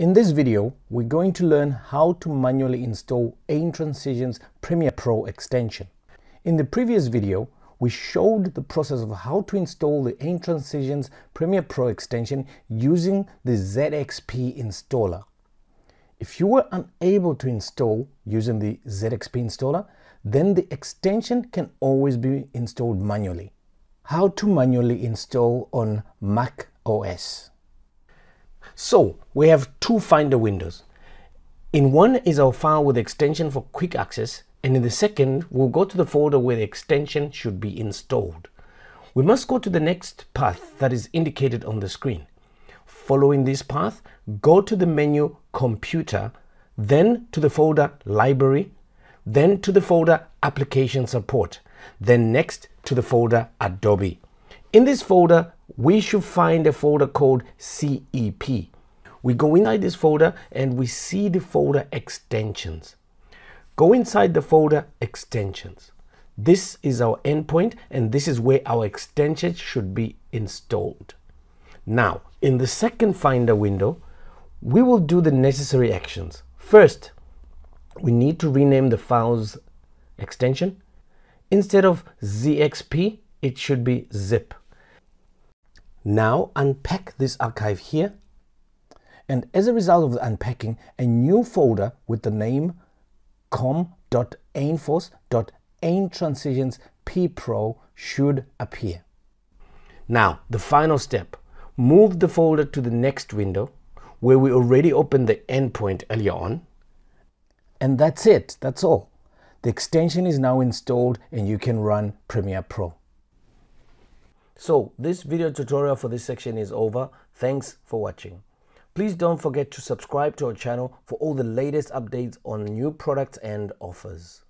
In this video, we're going to learn how to manually install AinTransitions Premiere Pro extension. In the previous video, we showed the process of how to install the AinTransitions Premiere Pro extension using the ZXP installer. If you were unable to install using the ZXP installer, then the extension can always be installed manually. How to manually install on Mac OS. So we have two Finder windows. In one is our file with extension for quick access, and in the second we'll go to the folder where the extension should be installed. We must go to the next path that is indicated on the screen. Following this path, go to the menu Computer, then to the folder Library, then to the folder Application Support, then next to the folder Adobe. In this folder, we should find a folder called CEP. We go inside this folder and we see the folder Extensions. Go inside the folder Extensions. This is our endpoint, and this is where our extension should be installed. Now, in the second Finder window, we will do the necessary actions. First, we need to rename the file's extension. Instead of ZXP, it should be ZIP. Now unpack this archive here, and as a result of the unpacking, a new folder with the name com.ainforce.aintransitions.ppro should appear. Now the final step, move the folder to the next window where we already opened the endpoint earlier on. And that's it, that's all. The extension is now installed and you can run Premiere Pro. So this video tutorial for this section is over. Thanks for watching. Please don't forget to subscribe to our channel for all the latest updates on new products and offers.